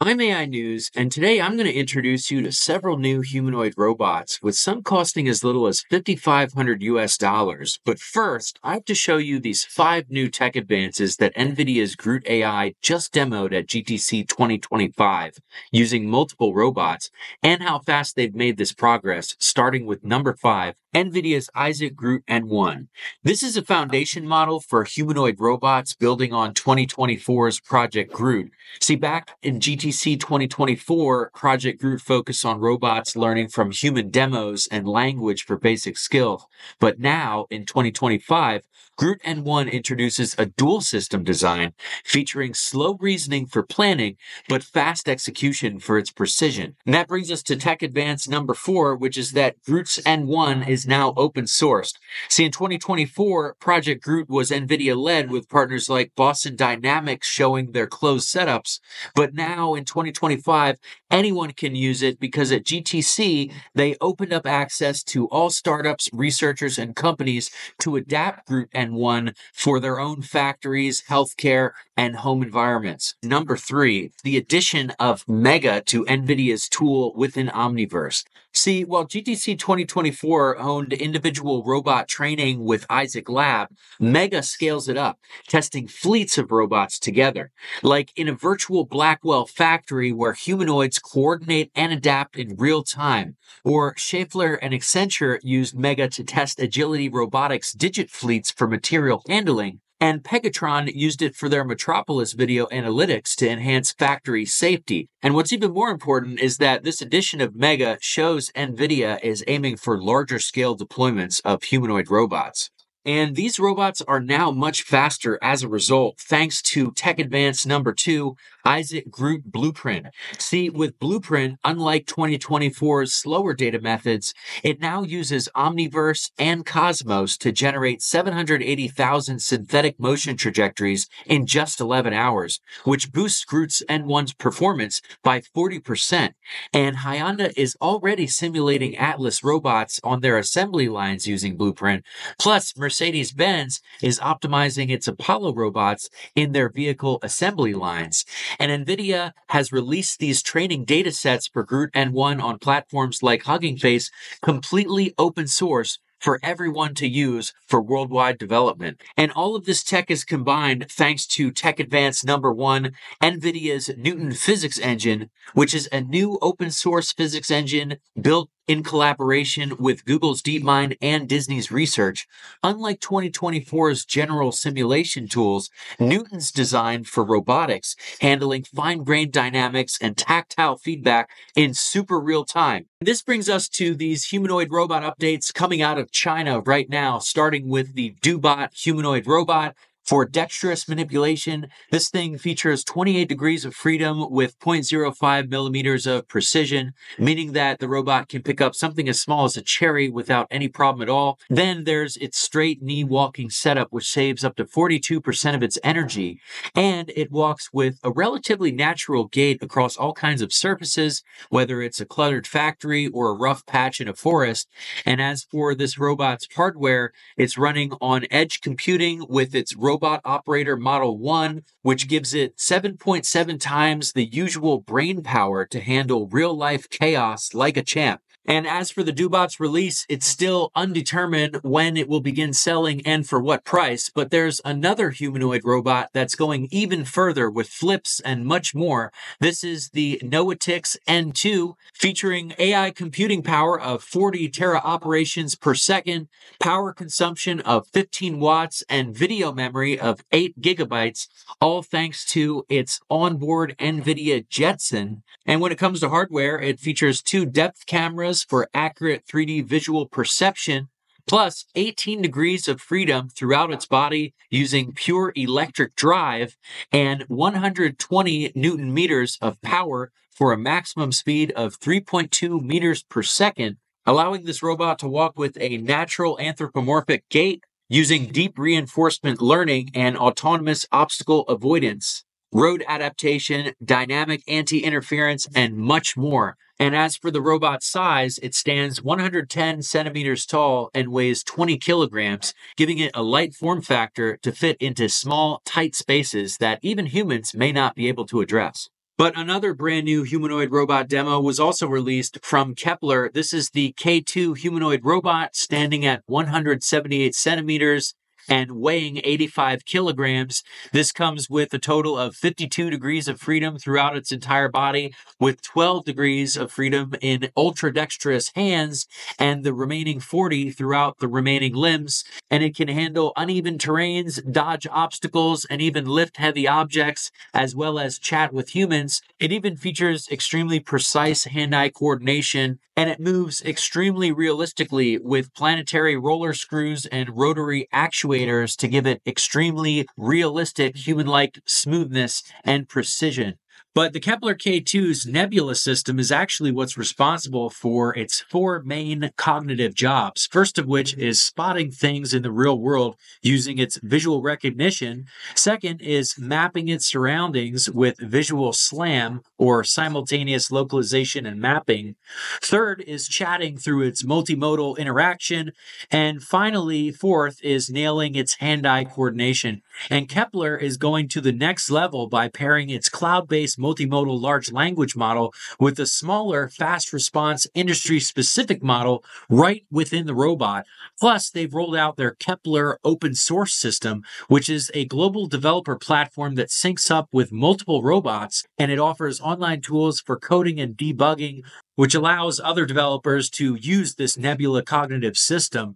I'm AI News, and today I'm going to introduce you to several new humanoid robots, with some costing as little as $5,500 US. But first, I have to show you these 5 new tech advances that NVIDIA's Groot AI just demoed at GTC 2025 using multiple robots, and how fast they've made this progress, starting with number 5, NVIDIA's Isaac GR00T N1. This is a foundation model for humanoid robots building on 2024's Project GR00T. See, back in GTC 2024, Project GR00T focused on robots learning from human demos and language for basic skill. But now, in 2025, GR00T N1 introduces a dual system design featuring slow reasoning for planning, but fast execution for its precision. And that brings us to tech advance number 4, which is that GR00T's N1 is now open sourced. See, in 2024, Project GR00T was NVIDIA-led, with partners like Boston Dynamics showing their closed setups. But now in 2025, anyone can use it, because at GTC, they opened up access to all startups, researchers, and companies to adapt GR00T N1 for their own factories, healthcare, and home environments. Number 3, the addition of Mega to NVIDIA's tool within Omniverse. See, while GTC 2024 honed individual robot training with Isaac Lab, Mega scales it up, testing fleets of robots together. Like in a virtual Blackwell factory where humanoids coordinate and adapt in real time, or Schaeffler and Accenture used Mega to test Agility Robotics digit fleets for material handling, and Pegatron used it for their Metropolis video analytics to enhance factory safety. And what's even more important is that this edition of Mega shows NVIDIA is aiming for larger scale deployments of humanoid robots. And these robots are now much faster as a result, thanks to tech advance number 2, Isaac GR00T Blueprint. See, with Blueprint, unlike 2024's slower data methods, it now uses Omniverse and Cosmos to generate 780,000 synthetic motion trajectories in just 11 hours, which boosts GR00T's N1's performance by 40%. And Hyundai is already simulating Atlas robots on their assembly lines using Blueprint. Plus, Mercedes-Benz is optimizing its Apollo robots in their vehicle assembly lines. And NVIDIA has released these training data sets for GR00T N1 on platforms like Hugging Face, completely open source, for everyone to use for worldwide development. And all of this tech is combined thanks to tech advance number 1, NVIDIA's Newton physics engine, which is a new open source physics engine built in collaboration with Google's DeepMind and Disney's research. Unlike 2024's general simulation tools, Newton's designed for robotics, handling fine-grained dynamics and tactile feedback in super real time. This brings us to these humanoid robot updates coming out of China right now, starting with the Dobot humanoid robot. For dexterous manipulation, this thing features 28 degrees of freedom with 0.05 millimeters of precision, meaning that the robot can pick up something as small as a cherry without any problem at all. Then there's its straight knee walking setup, which saves up to 42% of its energy, and it walks with a relatively natural gait across all kinds of surfaces, whether it's a cluttered factory or a rough patch in a forest. And as for this robot's hardware, it's running on edge computing with its Robot Operator Model 1, which gives it 7.7 times the usual brain power to handle real-life chaos like a champ. And as for the Dobot's release, it's still undetermined when it will begin selling and for what price, but there's another humanoid robot that's going even further with flips and much more. This is the Noetix N2, featuring AI computing power of 40 tera operations per second, power consumption of 15 watts, and video memory of 8 gigabytes, all thanks to its onboard NVIDIA Jetson. And when it comes to hardware, it features 2 depth cameras for accurate 3D visual perception, plus 18 degrees of freedom throughout its body using pure electric drive, and 120 Newton meters of power for a maximum speed of 3.2 meters per second, allowing this robot to walk with a natural anthropomorphic gait using deep reinforcement learning and autonomous obstacle avoidance, road adaptation, dynamic anti-interference, and much more. And as for the robot size, it stands 110 centimeters tall and weighs 20 kilograms, giving it a light form factor to fit into small, tight spaces that even humans may not be able to address. But another brand new humanoid robot demo was also released from Kepler. This is the K2 humanoid robot standing at 178 centimeters and weighing 85 kilograms. This comes with a total of 52 degrees of freedom throughout its entire body, with 12 degrees of freedom in ultra dexterous hands and the remaining 40 throughout the remaining limbs. And it can handle uneven terrains, dodge obstacles, and even lift heavy objects, as well as chat with humans. It even features extremely precise hand-eye coordination, and it moves extremely realistically with planetary roller screws and rotary actuators to give it extremely realistic human-like smoothness and precision. But the Kepler K2's Nebula system is actually what's responsible for its four main cognitive jobs, first of which is spotting things in the real world using its visual recognition. Second is mapping its surroundings with visual SLAM, or simultaneous localization and mapping. Third is chatting through its multimodal interaction. And finally, fourth is nailing its hand-eye coordination. And Kepler is going to the next level by pairing its cloud-based multimodal large language model with a smaller, fast response, industry-specific model right within the robot. Plus, they've rolled out their Kepler open source system, which is a global developer platform that syncs up with multiple robots, and it offers online tools for coding and debugging, which allows other developers to use this Nebula cognitive system.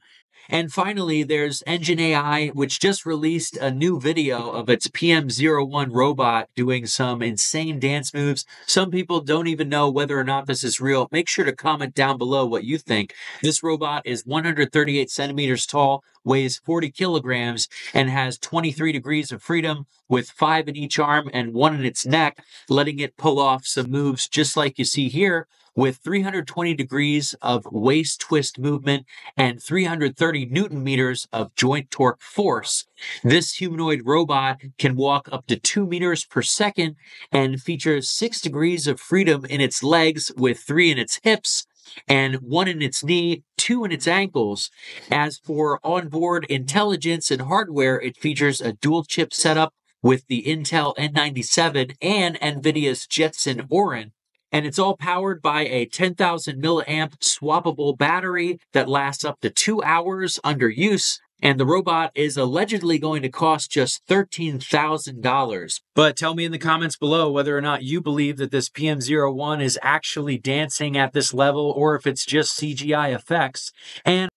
And finally, there's Engine AI, which just released a new video of its PM01 robot doing some insane dance moves. Some people don't even know whether or not this is real. Make sure to comment down below what you think. This robot is 138 centimeters tall, weighs 40 kilograms, and has 23 degrees of freedom with 5 in each arm and 1 in its neck, letting it pull off some moves just like you see here, with 320 degrees of waist twist movement and 330 Newton meters of joint torque force. This humanoid robot can walk up to 2 meters per second and features 6 degrees of freedom in its legs, with 3 in its hips and 1 in its knee, 2 in its ankles. As for onboard intelligence and hardware, it features a dual chip setup with the Intel N97 and NVIDIA's Jetson Orin. And it's all powered by a 10,000 milliamp swappable battery that lasts up to 2 hours under use. And the robot is allegedly going to cost just $13,000. But tell me in the comments below whether or not you believe that this PM01 is actually dancing at this level or if it's just CGI effects. And